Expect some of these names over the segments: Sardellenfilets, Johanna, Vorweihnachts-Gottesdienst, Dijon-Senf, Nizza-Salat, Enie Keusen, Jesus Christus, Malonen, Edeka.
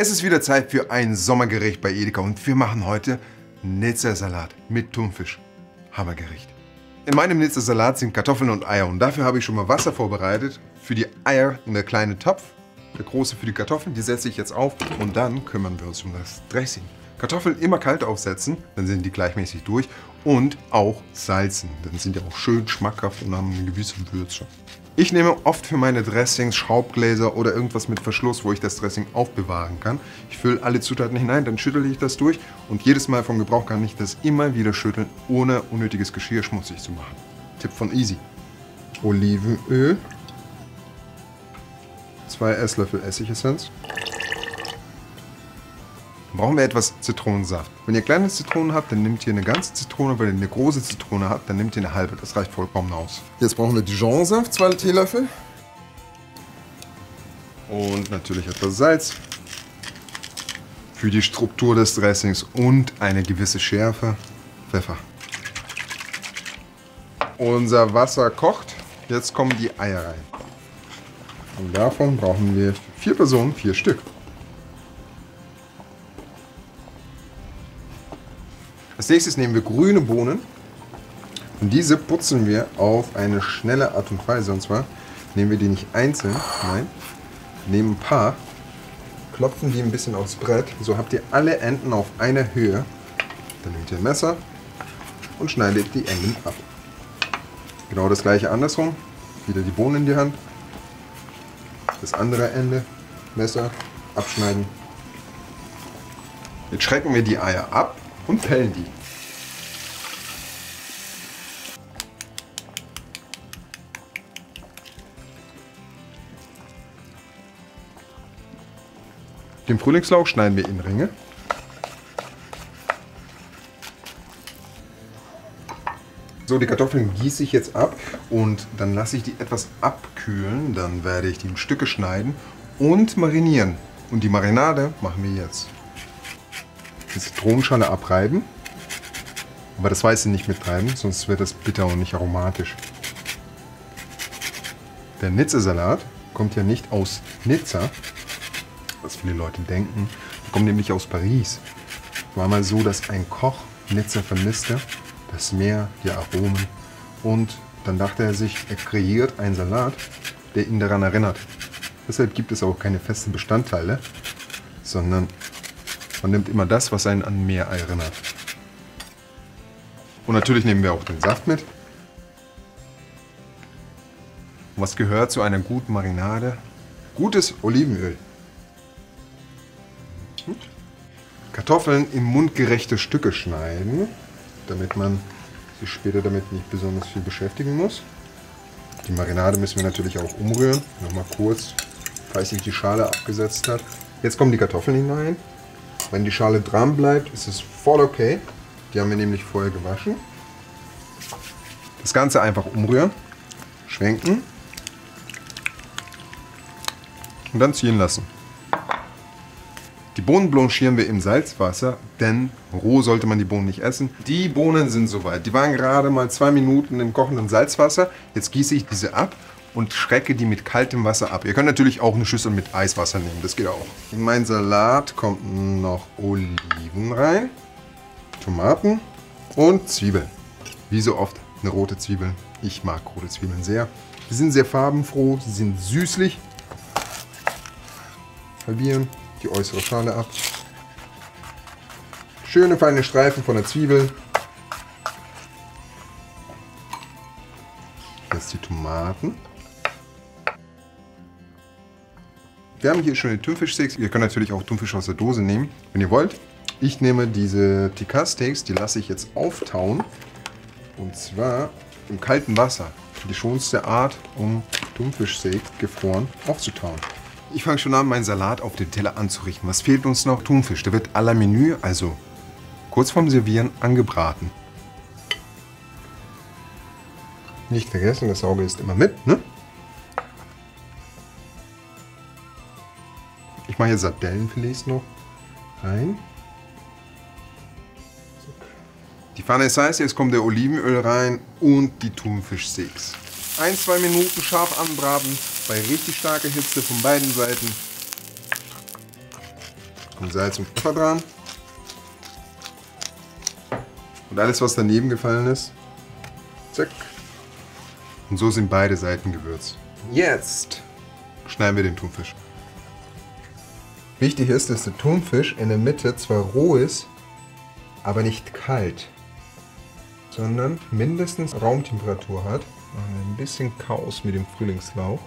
Es ist wieder Zeit für ein Sommergericht bei Edeka und wir machen heute Nizza-Salat mit Thunfisch. Hammergericht. In meinem Nizza-Salat sind Kartoffeln und Eier und dafür habe ich schon mal Wasser vorbereitet. Für die Eier der kleine Topf, der große für die Kartoffeln, die setze ich jetzt auf und dann kümmern wir uns um das Dressing. Kartoffeln immer kalt aufsetzen, dann sind die gleichmäßig durch und auch salzen, dann sind die auch schön schmackhaft und haben eine gewisse Würze. Ich nehme oft für meine Dressings Schraubgläser oder irgendwas mit Verschluss, wo ich das Dressing aufbewahren kann. Ich fülle alle Zutaten hinein, dann schüttle ich das durch und jedes Mal vom Gebrauch kann ich das immer wieder schütteln, ohne unnötiges Geschirr schmutzig zu machen. Tipp von Easy. Olivenöl, 2 Esslöffel Essigessenz. Brauchen wir etwas Zitronensaft. Wenn ihr kleine Zitronen habt, dann nehmt ihr eine ganze Zitrone. Wenn ihr eine große Zitrone habt, dann nehmt ihr eine halbe. Das reicht vollkommen aus. Jetzt brauchen wir Dijon-Senf, 2 Teelöffel. Und natürlich etwas Salz. Für die Struktur des Dressings und eine gewisse Schärfe. Pfeffer. Unser Wasser kocht. Jetzt kommen die Eier rein. Und davon brauchen wir 4 Personen, 4 Stück. Als nächstes nehmen wir grüne Bohnen und diese putzen wir auf eine schnelle Art und Weise. Und zwar nehmen wir die nicht einzeln, nein, nehmen ein paar, klopfen die ein bisschen aufs Brett. So habt ihr alle Enden auf einer Höhe. Dann nehmt ihr ein Messer und schneidet die Enden ab. Genau das gleiche andersrum. Wieder die Bohnen in die Hand. Das andere Ende, Messer, abschneiden. Jetzt schrecken wir die Eier ab. Und pellen die. Den Frühlingslauch schneiden wir in Ringe. So, die Kartoffeln gieße ich jetzt ab und dann lasse ich die etwas abkühlen. Dann werde ich die in Stücke schneiden und marinieren. Und die Marinade machen wir jetzt. Die Zitronenschale abreiben, aber das Weiße nicht mittreiben, sonst wird das bitter und nicht aromatisch. Der Nizza-Salat kommt ja nicht aus Nizza, was viele Leute denken, er kommt nämlich aus Paris. War mal so, dass ein Koch Nizza vermisste, das Meer, die Aromen und dann dachte er sich, er kreiert einen Salat, der ihn daran erinnert. Deshalb gibt es auch keine festen Bestandteile, sondern man nimmt immer das, was einen an Meer erinnert. Und natürlich nehmen wir auch den Saft mit. Was gehört zu einer guten Marinade? Gutes Olivenöl. Kartoffeln in mundgerechte Stücke schneiden, damit man sich später damit nicht besonders viel beschäftigen muss. Die Marinade müssen wir natürlich auch umrühren. Nochmal kurz, falls sich die Schale abgesetzt hat. Jetzt kommen die Kartoffeln hinein. Wenn die Schale dran bleibt, ist es voll okay. Die haben wir nämlich vorher gewaschen. Das Ganze einfach umrühren, schwenken und dann ziehen lassen. Die Bohnen blanchieren wir im Salzwasser, denn roh sollte man die Bohnen nicht essen. Die Bohnen sind soweit. Die waren gerade mal 2 Minuten im kochenden Salzwasser. Jetzt gieße ich diese ab und schrecke die mit kaltem Wasser ab. Ihr könnt natürlich auch eine Schüssel mit Eiswasser nehmen, das geht auch. In meinen Salat kommt noch Oliven rein, Tomaten und Zwiebeln. Wie so oft eine rote Zwiebel. Ich mag rote Zwiebeln sehr. Sie sind sehr farbenfroh, sie sind süßlich. Halbieren die äußere Schale ab. Schöne feine Streifen von der Zwiebel. Jetzt die Tomaten. Wir haben hier schon den Thunfischsteaks. Ihr könnt natürlich auch Thunfisch aus der Dose nehmen, wenn ihr wollt. Ich nehme diese Tikka-Steaks, die lasse ich jetzt auftauen. Und zwar im kalten Wasser. Die schonste Art, um Thunfischsteak gefroren aufzutauen. Ich fange schon an, meinen Salat auf den Teller anzurichten. Was fehlt uns noch? Thunfisch. Der wird à la Menü, also kurz vorm Servieren, angebraten. Nicht vergessen, das Auge ist immer mit, ne? Ich mache jetzt Sardellenfilets noch rein. Die Pfanne ist heiß, jetzt kommt der Olivenöl rein und die Thunfischsteaks. 1-2 Minuten scharf anbraten, bei richtig starker Hitze von beiden Seiten. Und Salz und Pfeffer dran. Und alles, was daneben gefallen ist. Zack. Und so sind beide Seiten gewürzt. Jetzt schneiden wir den Thunfisch. Wichtig ist, dass der Thunfisch in der Mitte zwar roh ist, aber nicht kalt, sondern mindestens Raumtemperatur hat. Machen wir ein bisschen Chaos mit dem Frühlingslauch.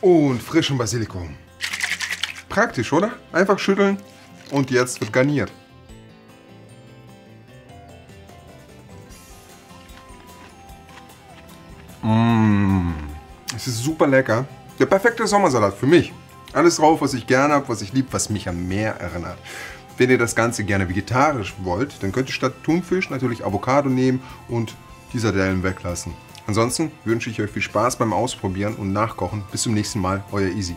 Und frischen Basilikum. Praktisch, oder? Einfach schütteln und jetzt wird garniert. Mmh, es ist super lecker. Der perfekte Sommersalat für mich. Alles drauf, was ich gerne habe, was ich liebe, was mich am Meer erinnert. Wenn ihr das Ganze gerne vegetarisch wollt, dann könnt ihr statt Thunfisch natürlich Avocado nehmen und die Sardellen weglassen. Ansonsten wünsche ich euch viel Spaß beim Ausprobieren und Nachkochen. Bis zum nächsten Mal, euer Easy.